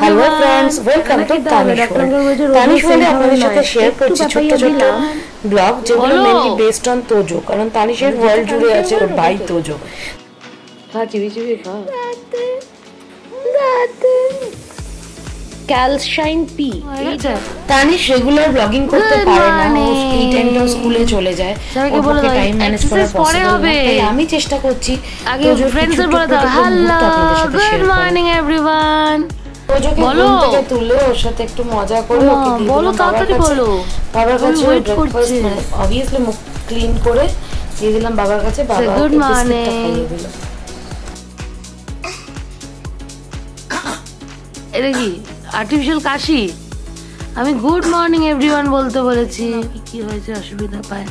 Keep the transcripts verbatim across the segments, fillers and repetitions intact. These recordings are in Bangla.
Hello friends, welcome to Tanish world. Tanish world आपनादेर साथे शेयर करছি ছোট ছোট ব্লগ যেগুলো মেইনলি বেসড অন তোজো, কারণ তানিশের ওয়ার্ল্ড জুড়ে আছে ওর ভাই তোজো। খাচি বিচি খা দাতে ক্যালসাইন পি। এইটা তানিশ রেগুলার ব্লগিং করতে পারে না, এই টাইমটা স্কুলে চলে যায়, ওকে টাইম ম্যানেজ করা পসিবল না। তাই আমি চেষ্টা করছি আগে ফ্রেন্ডসদের বলে দাও hello good morning everyone. Good morning everyone बोलते असुविधा पाए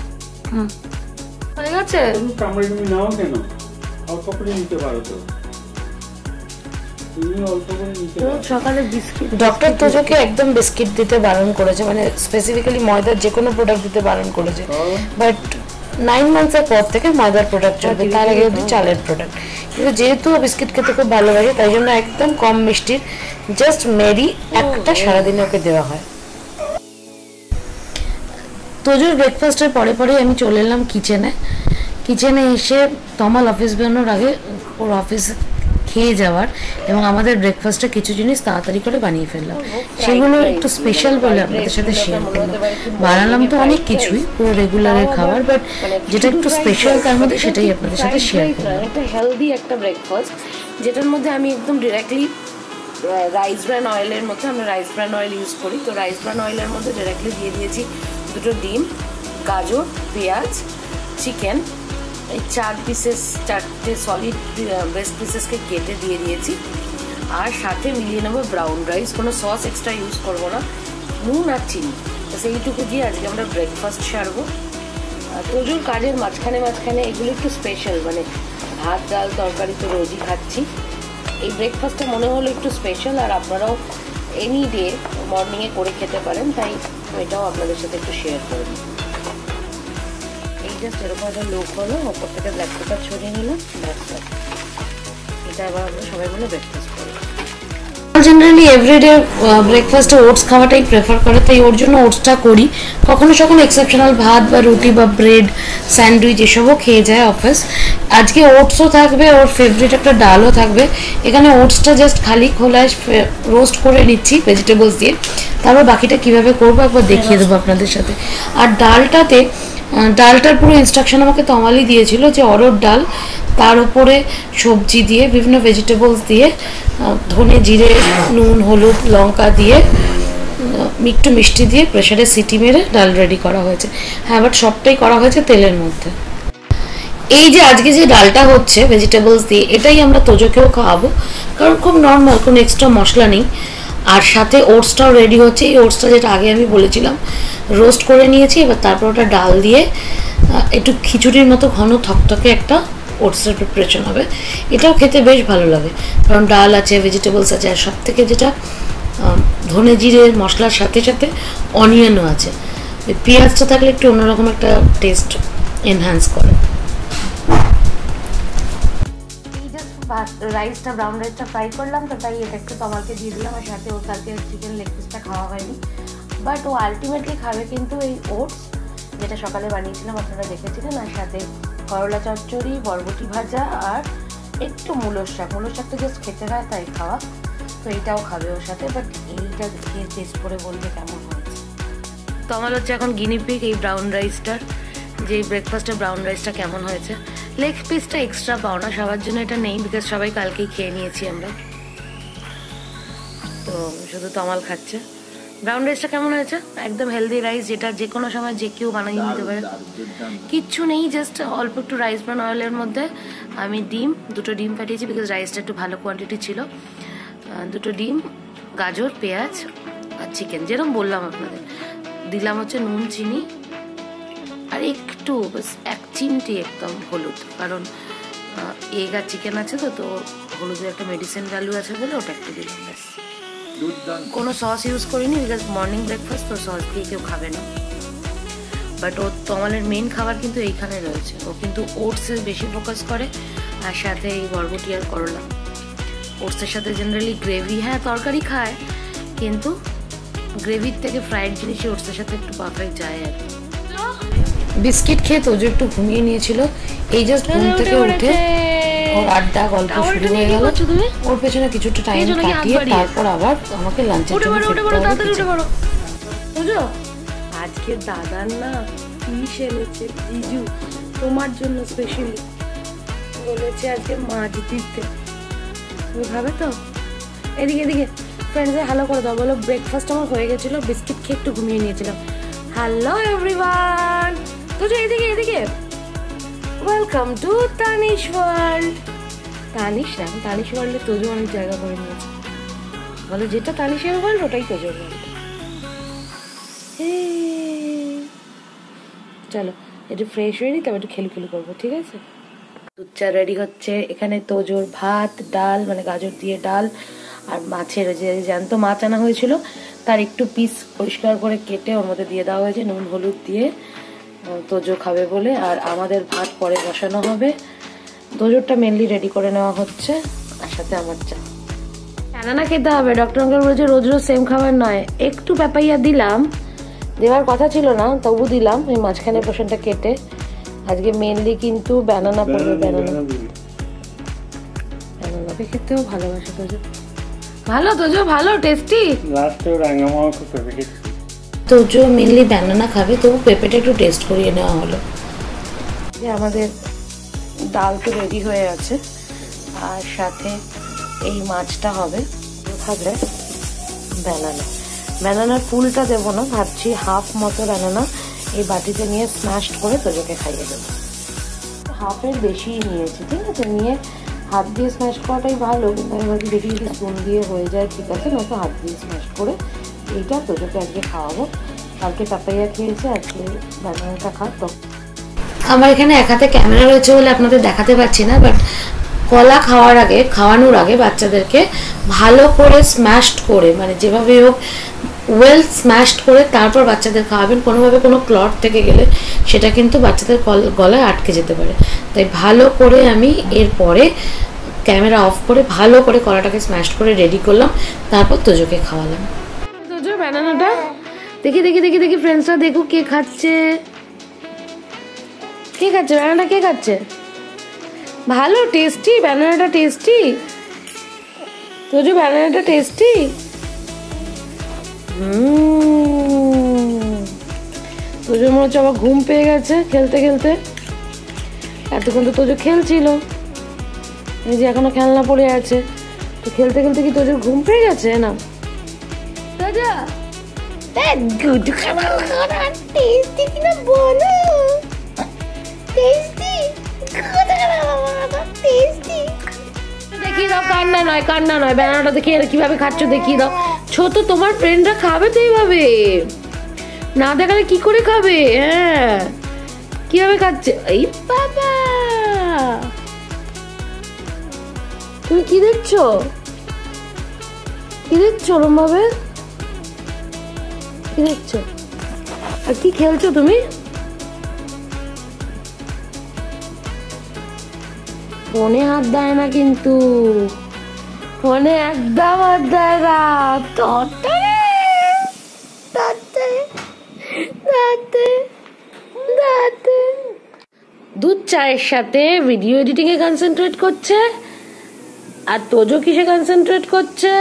ডক্টর তোজোকে একদম বিস্কিট দিতে বারণ করেছে, মানে স্পেসিফিক্যালি ময়দার যে কোনো প্রোডাক্ট দিতে বারণ করেছে, বাট নাইন মান্থস এর পর থেকে ময়দার প্রোডাক্ট চলবে, তার আগে অবধি চালের প্রোডাক্ট। কিন্তু যেহেতু বিস্কিট খেতে খুব ভালোবাসে তাই জন্য একদম কম মিষ্টির জাস্ট মেরি একটা সারাদিনে ওকে দেওয়া হয়। তোজোর ব্রেকফাস্টের পরে পরে আমি চলে এলাম কিচেনে। কিচেনে এসে তমাল অফিস বেরোনোর আগে ওর অফিস খেয়ে যাওয়ার এবং আমাদের ব্রেকফাস্টে কিছু জিনিস তাড়াতাড়ি করে বানিয়ে ফেললাম, সেগুলো একটু স্পেশাল বলে আপনাদের সাথে শেয়ার করলাম। বানালাম তো অনেক কিছুই, পুরো রেগুলারের খাবার, বাট যেটা একটু স্পেশাল তার মধ্যে সেটাই আপনাদের সাথে শেয়ার করলাম। একটা হেলদি একটা ব্রেকফাস্ট যেটার মধ্যে আমি একদম ডিরেক্টলি রাইস ব্র্যান অয়েলের মধ্যে, আমরা রাইস ব্র্যান অয়েল ইউজ করি, তো রাইস ব্র্যান অয়েলের মধ্যে ডিরেক্টলি দিয়ে দিয়েছি দুটো ডিম, গাজর, পেঁয়াজ, চিকেন, এই চার পিসেস চারটে সলিড ব্রেস্ট পিসেসকে কেটে দিয়ে দিয়েছি। আর সাথে মিলিয়ে নেবো ব্রাউন রাইস, কোনো সস এক্সট্রা ইউজ করবো না, নুন আর চিনি, সেইটুকু দিয়ে আজকে আমরা ব্রেকফাস্ট সারবো। তোজোর কাজের মাঝখানে মাঝখানে এগুলো একটু স্পেশাল, মানে ভাত ডাল তরকারি তো রোজই খাচ্ছি, এই ব্রেকফাস্টটা মনে হলো একটু স্পেশাল, আর আপনারাও এনি ডে মর্নিংয়ে করে খেতে পারেন, তাই এটাও আপনাদের সাথে একটু শেয়ার করে দিই। জাস্ট এরকম একটা লোক হলো, ওপর থেকে ব্ল্যাক পেপার ছড়িয়ে নিলাম, এটা আবার আমরা সবাই মিলে ব্রেকফাস্ট করি। জেনারেলি এভরিডে ব্রেকফাস্টে ওটস খাওয়াটাই প্রেফার করে, তাই ওর জন্য ওটসটা করি। কখনো কখনো এক্সেপশনাল ভাত বা রুটি বা ব্রেড স্যান্ডউইচ এসবও খেয়ে যায় অফিস। আজকে ওটসও থাকবে, ওর ফেভারিট একটা ডালও থাকবে। এখানে ওটসটা জাস্ট খালি খোলায় রোস্ট করে নিচ্ছি ভেজিটেবলস দিয়ে, তারপর বাকিটা কীভাবে করবো একবার দেখিয়ে দেবো আপনাদের সাথে। আর ডালটাতে ডালটার পুরো ইনস্ট্রাকশন আমাকে তমালি দিয়েছিল যে অড়হর ডাল, তার উপরে সবজি দিয়ে বিভিন্ন ভেজিটেবলস দিয়ে ধনে জিরে নুন হলুদ লঙ্কা দিয়ে একটু মিষ্টি দিয়ে প্রেশারে সিটি মেরে ডাল রেডি করা হয়েছে। হ্যাঁ, বাট সবটাই করা হয়েছে তেলের মধ্যে। এই যে আজকে যে ডালটা হচ্ছে ভেজিটেবলস দিয়ে, এটাই আমরা তোজোকেও খাওয়াবো, কারণ খুব নর্মাল, কোনো এক্সট্রা মশলা নেই। আর সাথে ওটসটাও রেডি হচ্ছে। এই ওটসটা যেটা আগে আমি বলেছিলাম রোস্ট করে নিয়েছি, এবার তারপর ওটা ডাল দিয়ে একটু খিচুড়ির মতো ঘন থকথকে একটা ওটসের প্রিপারেশন হবে। এটাও খেতে বেশ ভালো লাগে, কারণ ডাল আছে, ভেজিটেবলস আছে, আর সব থেকে যেটা ধনে জিরে মশলার সাথে সাথে অনিয়নও আছে, পেঁয়াজটা থাকলে একটু অন্যরকম একটা টেস্ট এনহ্যান্স করে। রাইসটা ব্রাউন রাইসটা ফ্রাই করলাম, তো তাই এটা একটু তমালকে দিয়ে দিলাম। আর সাথে ওর কালকে চিকেন লেগ পিসটা খাওয়া হয়নি, বাট ও আলটিমেটলি খাবে কিন্তু এই ওটস যেটা সকালে বানিয়েছিলাম আপনারা দেখেছিলেন, আর সাথে করলা চচ্চড়ি, বরবটি ভাজা আর একটু মূলোর শাক। মূলোর শাকটা জাস্ট খেতে হয় তাই খাওয়া, তো এইটাও খাবে ওর সাথে। বাট এইটা খেয়ে টেস্ট করে বলবে কেমন হয়েছে। তমাল হচ্ছে এখন গিনিপিক এই ব্রাউন রাইসটার, যে ব্রেকফাস্টে ব্রাউন রাইসটা কেমন হয়েছে। লেগ পিসটা এক্সট্রা পাও না, সবার জন্য এটা নেই, বিকজ সবাই কালকেই খেয়ে নিয়েছি আমরা, তো শুধু তমাল খাচ্ছে। ব্রাউন রাইসটা কেমন হয়েছে? একদম হেলদি রাইস, যেটা যে কোনো সময় যে কেউ বানিয়ে নিতে পারে, কিচ্ছু নেই, জাস্ট অল্প একটু রাইস ব্রাউন অয়েলের মধ্যে আমি ডিম, দুটো ডিম ফাটিয়েছি বিকজ রাইসটা একটু ভালো কোয়ান্টিটি ছিল, দুটো ডিম, গাজর, পেঁয়াজ আর চিকেন যেরকম বললাম আপনাদের, দিলাম হচ্ছে নুন চিনি আর একটু এক চিমটি একদম হলুদ, কারণ এগ আর চিকেন আছে তো, তো হলুদের একটা মেডিসিন ভ্যালু আছে বলে ওটা একটু দিলাম। কোনো সস ইউজ করিনি বিকজ মর্নিং ব্রেকফাস্ট, তো সস দিয়ে কেউ খাবে না। বাট ও তমালের মেন খাবার কিন্তু এইখানে রয়েছে, ও কিন্তু ওটসে বেশি ফোকাস করে, আর সাথে এই বরবটি আর করলা। ओट्सर साथे जनरलि ग्रेवी हाँ तरकारी खाए किन्तु ग्रेविर थेके फ्राइड जिनिस ओट्सर साथे एकटु परफेक्ट जाए। बिस्किट खेये तोजो एकटु घुमिये नियेछिल एई जास्ट घुम थेके उठे और आड्डा गल्प शुरू हये गेल ओर पेछने किछुटा टाइम काटिये तारपर आबार आमाके लांचेर जन्य उठे पड़ो दादा उठे पड़ो तोजो आजके दादार ना फिश এনেছে জিজু তোমার জন্য স্পেশালি বলেছে আজকে মাছ দিতে খাবে তো এদিকে এদিকে फ्रेंड्स हेलो कर দাও বলো ব্রেকফাস্ট আমার হয়ে গিয়েছিল বিস্কিট খেয়ে একটু ঘুমিয়ে নিয়েছিলাম। हेलो एवरीवन তোজো এদিকে এদিকে welcome to Tanish World Tanish না Tanish World তোজো অনেক জায়গা করে নিয়েছে বলো যেটা Tanish World ওটাই তোজো World। चलो एक फ्रेश हुए तब एक खेल खेल करब ठीक है। दूध चा रेडी होच्छे तोजोर भात डाल माने गाजर दिए डाल और माछेर जे जानतो माछ आना हयेछिलो तार एकटु पिस परिष्कार करे केटे ओर मध्य दिए देওয়া হয়েছে नुन हलुद दिए तोजो खाबे बोले और आमादेर भात परे बसानो होबे। तोजोरटा मेनलि रेडी करे नेওয়া হচ্ছে আর সাথে আমার চা নানা খেতে হবে। ডক্টর अंकल বলেছে रोज रोज सेम খাবার নয় একটু পেপাইয়া দিলাম देवार कथा छिलो ना तबु दिलाम माझखाने पोर्शनटा केटे आज के मेनलि किन्तु बनाना पड़े बनाना बनानाके खेतेও ভালোবাসে তোজো ভালো তোজো ভালো টেস্টি লাস্টে রাঙামাও খুব ফেভারিট তোজো মেনলি बनाना খাবে তবু পেঁপেটা একটু টেস্ট করিয়ে নেওয়া হলো। যে আমাদের ডাল তো রেডি হয়ে আছে আর সাথে এই মাছটা হবে খাবে बनाना बनाना फुलटा देव ना भाजी हाफ मत बनाना ये बाटी नहीं स्मैश कर तोजो के खाइए देव हाफर बेशी नहीं हाथ दिए स्मैश कराटाई भलो क्योंकि देखिए जो स्पून दिए हो जाए ठीक है ना तो हाथ दिए स्मैश कर यहाँ तोजो के आज के खाव कल के पेपाइया खेल आज के बनाना खा तो हमारे एक हाथे कैमरा रही है बोले देखाते ना बाट कला खावार आगे खावानोर आगे बाच्चादेरके भालो करे स्मैश्ड करे माने जेभावे होक वेल स्मैश्ड करे तारपर बाच्चादेर खावाबेन कोनोभावे कोनो क्लट थेके गेले सेटा किन्तु बाच्चादेर गलाय आटके जेते पारे ताई भालो करे आमी एरपरे कैमरा अफ करे भालो करे कलाटाके स्मैश्ड करे रेडी करलाम तारपर तोजोके खावालाम। तोजो बनानाटा देखि देखि देखि देखि फ्रेंड्सरा देखो के खाচ্ছে के खाচ্ছে बनानाटा के खाচ্ছে भालो टेस्टी बनानाटा टेस्टी तोजो बनानाटा टेस्टी तोजो मन चबा घूम पे गेছে খেলতে খেলতে এতক্ষণ তো তोजो খেলছিল এই যে এখনো খেলনা পড়ে আছে তো খেলতে খেলতে কি তोजो ঘুম पे গেছে না तोजो दैट गुड খাবার খাওয়া টেস্টি কিনা বলো টেস্টি खेलছো তুমি फोने हाथ दाए ना किन्तु फोने एकदम हाथ दाए ना डॉक्टर डॉक्टर डॉक्टर दूध चाय साथे वीडियो एडिटिंग ए कन्सेंट्रेट करछे आर तोजो किसे कन्सेंट्रेट करछे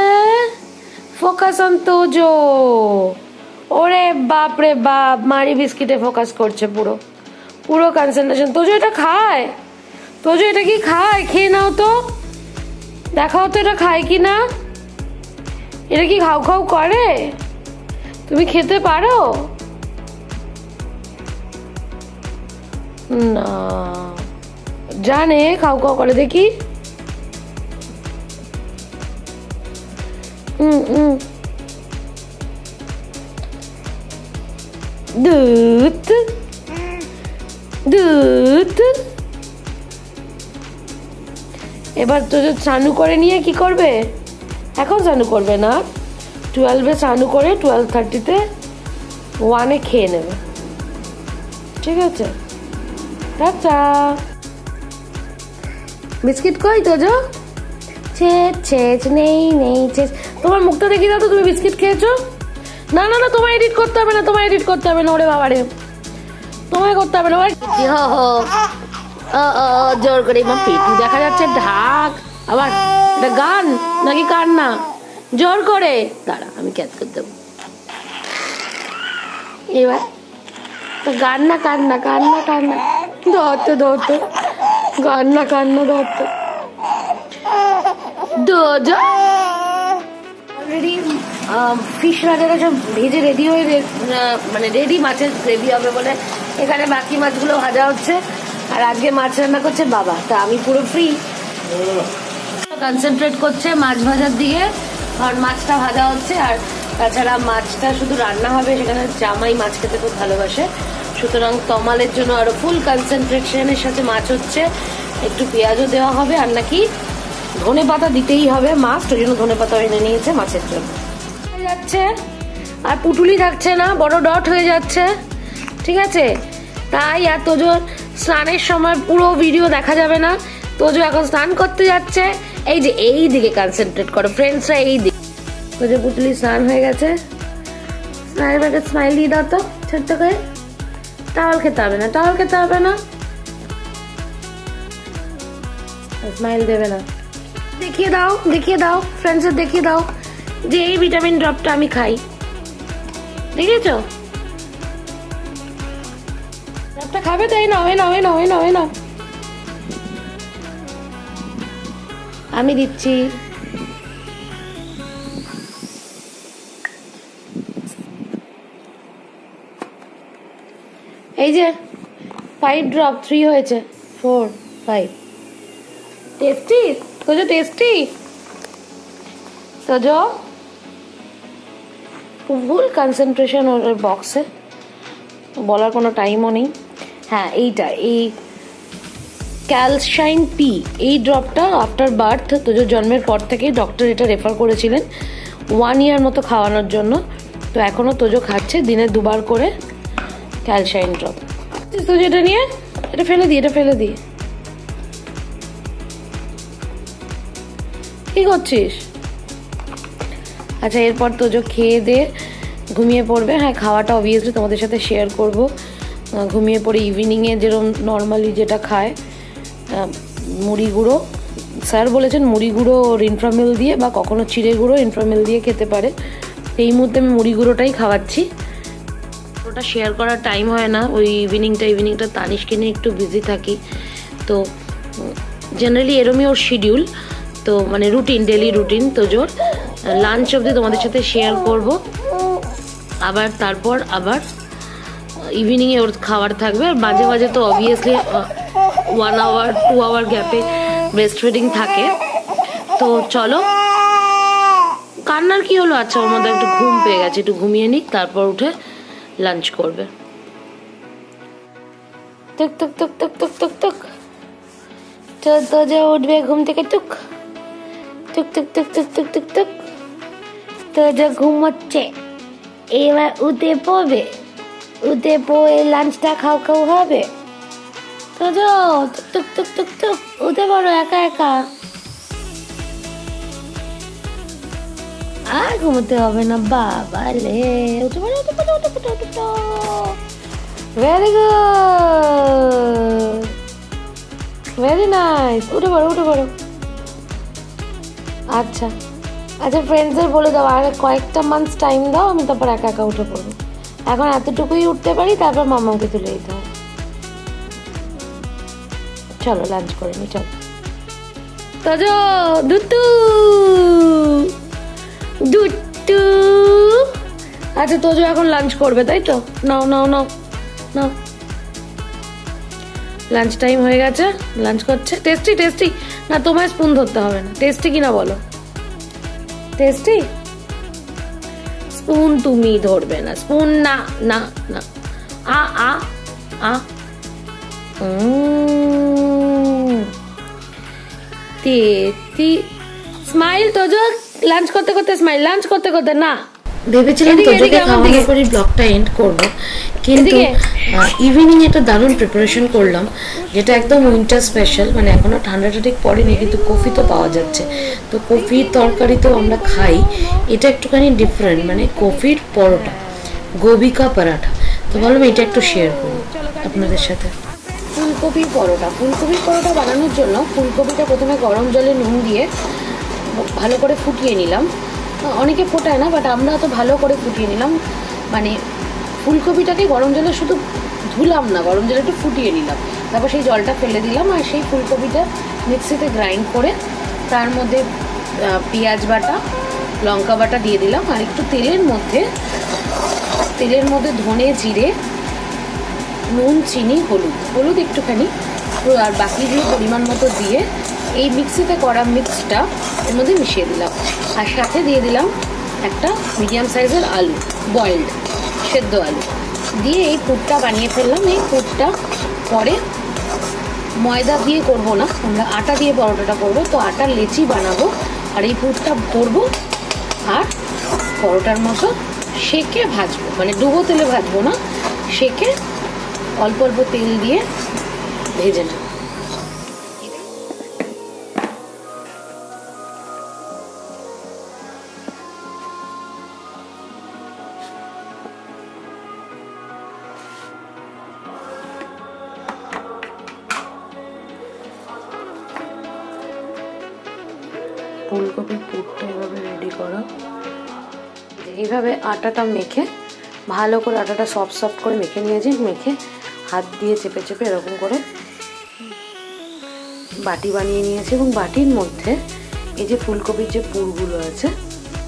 फोकस ऑन तोजो ओरे बाप रे बाप मारी बिस्किटे फोकस करछे पुरो पुरो कन्सेंट्रेशन तोजो एटा खाय तोजो एटा कि खाय खेये नाओ तो देखाओ तो एटा खाय कि ना एटा कि खाओ खाओ करे तुमी खेते पारो ना जाने खाओ खाओ करे देखी दूध दूध एबार तोजो स्नानु करे निये कि करबे एखन स्नानु करबे ना बारোটা ए स्नानु करे বারোটা ত্রিশ ते এক ए खेये नेबे ठीक आछे। टाटा बिस्किट कई तोजो छेज छेज नहीं नहीं छेज তোমার মুখটা দেখি দাও তো তুমি বিস্কিট খেয়েছো না না না তোমায় এডিট করতে হবে না তোমায় এডিট করতে হবে না ওরে বাবা রে তোমায় করতে হবে না ওরে ও ও জোর করে মা পেটি দেখা যাচ্ছে ঢাক আবার এটা গান নাকি কান্না জোর করে দাঁড়া আমি ক্যাচ করে দেব এবার তো গান না কান্না কান্না কান্না দৌড়তে দৌড়তে গান না কান্না দৌড়তে Dojo already fish वगैरह जो भेजे रेडी हो मैं रेडी माचेर ग्रेवी हो बोले एखाने बाकी माछगुलो भाजा होच्छे और आगे माछ रान्ना करछे बाबा तो आमी पुरो फ्री कन्सेंट्रेट करछे माछ भाजार दिके और माछटा भाजा होच्छे और ताछाड़ा माछटा शुधु रान्ना होबे सेखाने जामाई माछ खेते खूब भालोबाशे सुतरां तमालेर जोन्नो आरो फुल कन्सेंट्रेशनेर साथे माछ होच्छे एकटु पेंयाजो देওয়া হবে আর নাকি धने पता दीते ही है माछ तो जो धने पता एने नियेछे माछेर जोन्नो जाच्छे आर पुटुली थाकछे ना बड़ो डट हो जाच्छे ठीक आछे ताई आर तोजो स्नानेर समय पुरो भिडियो देखा जाबे ना तोजो एखन स्नान करते जाच्छे एई जे एई दिके कन्सेंट्रेट करो फ्रेंड्सरा एई दिके तोजो पुटुली स्नान हो गेछे स्नानेर बादे स्माइल दिये दाओ तो छोट्ट करे टावल खेते होबे ना टावल खेते होबे ना स्माइल देबे ना देखिए दाओ देखिए दाओ फ्रेंड्स देखिए दाओ जे ये विटामिन ड्रॉपटा आमी खाई देखেছো ड्रॉपটা খাবে তাই না ওই না ওই না ওই না ওই না আমি দিচ্ছি এই যে five ड्रॉप three হয়েছে four five tasty Tojo tasty तो जो फुल कन्सेंट्रेशन और बॉक्स है बोलार कोनो टाइमो नहीं हाँ एटा ए कैलसाइन पी ए ड्रॉपटा आफ्टर बार्थ तो जो जन्मेर पर थेके डॉक्टर एटा रेफार करेछिलेन वन ईयर मतो खावानोर जोन्नो तो एखोनो तोजो खाच्छे दिने दुबार करे कैलसाइन ड्रॉप तो जेटा निये एटा फेले दिये एटा फेले दिये अच्छा एरपर तोजो खेये दे घुमिये पड़बे हाँ खावाटा अबवियासलि तोमादेर साथे शेयर करब घुमिये पड़े इभिनिंगे जेरकम नर्माली जेटा खाय मुड़ी गुड़ो सर बोलेछेन मुड़ी गुड़ो और इनफ्रामिल दिए बा कखनो चिड़े गुड़ो इनफ्रामिल दिए खेते पारे एई मुहूर्ते आमि मुड़ी गुड़ोटाई खावाच्छि ओटा शेयर करार टाइम हय ना ओई इभिनिंगटा इभिनिंगटा तानिशके निये एकटु बिजी थाकि तो जेनारेलि एरमि ओर शिड्यूल तो मैं रुटीन डेली रुटीन तो जोर लांच अब्दि तुम्हारे साथे शेयर करब आबार तारपर आबार इवनिंगे और खावार थाकबे और माझे माझे तो obviously one hour two hour गैपे ब्रेस्ट फिडिंग थाके तो चलो कान्नार कि हलो अच्छा ओर मध्य एकटु घुम पेये गेछे एकटु घुमिये निक तारपर उठे लांच करबे टक टक टक टक टक टक टक चल तो जो उठबे घुम थेके टुक टुक टुक टुक टुक टुक टुक टुक तोजो घुमोच्छे एबार उठे पड़बे उठे पड़े लांचटा खाओ खाओ होबे तोजो टुक टुक टुक टुक उठे पड़ो एका एका আর ঘুমোতে হবে না বাবালে উঠে পড়ো উঠে পড়ো উঠে পড়ো উঠে পড়ো ভেরি গুড ভেরি নাইস উঠে পড়ো উঠে পড়ো अच्छा अच्छा फ्रेंड्स बोले दाओ आर कयेकटा मान्थ टाइम दाओ आमि तारपर एका एका उठे पड़ब एखन एतटुकुई उठते पारी तारपर मामाके तुले दिते होबे चलो लांच करे नि चलो तोजो दुट्टू दुट्टू अच्छा तोजो एखन लांच करबे ताई तो नाओ नाओ नाओ नाओ लांच टाइम हो गेछे लांच करछे टेस्टी टेस्टी ना तुम्हें स्पून धरते होबे ना टेस्टी किना बोलो टेस्टी स्पून तुमी धरबे ना स्पून ना ना ना आ आ आ ती ती स्माइल तो जो लांच करते करते स्माइल लांच करते करते ना ভেবেছিলাম তোজোকে খাওয়ানোর পরে ব্লগটা এন্ড করব কিন্তু ইভিনিং এটা দারুণ প্রিপারেশন করলাম যেটা একদম উইন্টার স্পেশাল মানে এখনো ঠান্ডাটা ঠিক পড়েনি কিন্তু কফি তো পাওয়া যাচ্ছে তো কফি তরকারি তো আমরা খাই এটা একটুখানি ডিফারেন্ট মানে কফির পরোটা गोभी का पराठा तो ভালো এটা একটু শেয়ার করব আপনাদের সাথে ফুলকপি পরোটা ফুলকপি পরোটা বানানোর জন্য ফুলকপিটা প্রথমে গরম জলে নুন দিয়ে ভালো করে ফুটিয়ে নিলাম अनेके फोटाय ना बाट आमरा तो भालो करे फुटिए निलाम माने फुलकपिटाके गरम जले शुधु धुलाम ना गरम जले एकटु फुटिए निलाम तारपर सेई जलटा फेले दिलाम आर सेई फुलकपिटा मिक्सिते ग्राइंड करे तार मध्ये पेंयाज बाटा लंका बाटा दिए दिलाम आर एकटु तेलेर मध्ये तेलेर मध्ये धने जिरे नुन चिनि हलुद हलुद एकटुखानि आर बाकिगुलो परिमाण मतो दिए এই মিক্সিতে করা মিক্সটা এর মধ্যে মিশিয়ে দিলাম আর সাথে দিয়ে দিলাম একটা মিডিয়াম সাইজের আলু বয়েলড সেদ্ধ আলু দিয়ে এই পুরটা বানিয়ে ফেললাম এই পুরটা পরে ময়দা দিয়ে করব না আমরা আটা দিয়ে পরোটাটা করব তো আটার লেচি বানাবো আর এই পুরটা করব আর পরোটার মতো সেকে ভাজবো মানে ডুবো তেলে ভাজবো না সেকে অল্প অল্প তেল দিয়ে ভেজে নেব फुलकपी पुरटा एभाबे रेडी करा एभाबे आटाटा मेखे भालो करे आटाटा सफ्ट सफ्ट करे मेखे नियेछि मेखे हाथ दिए चेपे चेपे एरकम करे बाटी बानिये नियेछि एबं बाटिर मध्ये एइ जे फुलकपिर जे पुरगुलो आछे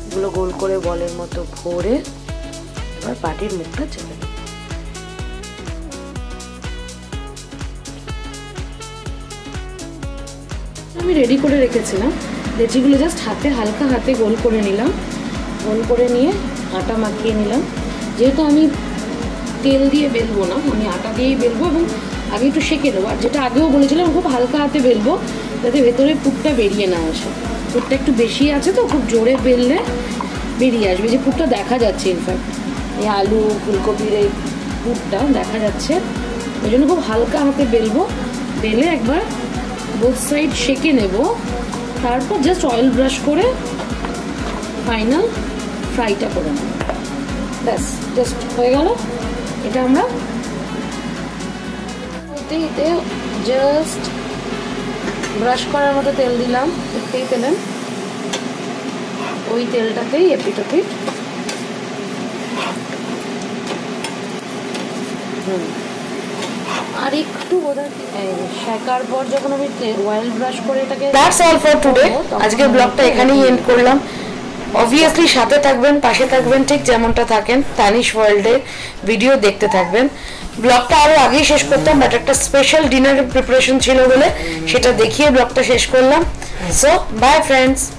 एगुलो गोल करे बलेर मतो भरे एबार बाटिर मुखटा चेपे दिই आमि रेडी करे रेखेछिलाम लेचिगुलो जस्ट हाथे हल्का हाथे गोल करे निलाम गोल करे निये आटा माखिए निलाम जेहेतु आमी तेल दिए बेलबो ना आमी आटा दिए बेलबो एबं आगे एकटु शेके देबो आर जेटा आगेओ बोलेछिलाम खूब हल्का हाथे बेलबो जाते भेतरे पुरटा बेरिये ना आसे पुरटा एकटु बेशी आछे तो खूब जोरे बेलले बेरिये आसबे जे पुरटा देखा जाच्छे इनफ्याक्ट ए आलू फुलकपिर ए पुरटा देखा जाच्छे एइजोन्नो खूब हल्का हाथे बेलबो बेले एकबार बोथ साइड शेके नेबो তারপর জাস্ট অয়েল ব্রাশ করে ফাইনাল ফ্রাইটা করে নেব ব্যাস জাস্ট হয়ে গেল এটা আমরা ওতে এতে জাস্ট ব্রাশ করার মতো তেল দিলাম একটু তেলেন ওই তেলটাতেই এপিট ওপিট হুম আরেকটু ওদার শেখার পর যখন আমি ওয়েল ব্রাশ করে এটাকে দ্যাটস অল ফর টুডে আজকে ব্লগটা এখানেই এন্ড করলাম obviously সাথে থাকবেন পাশে থাকবেন ঠিক যেমনটা থাকেন Tanish World এর ভিডিও দেখতে থাকবেন ব্লগটা আরো আগে শেষ করতাম বাট একটা স্পেশাল ডিনারের প্রিপারেশন ছিল বলে সেটা দেখিয়ে ব্লগটা শেষ করলাম সো বাই ফ্রেন্ডস।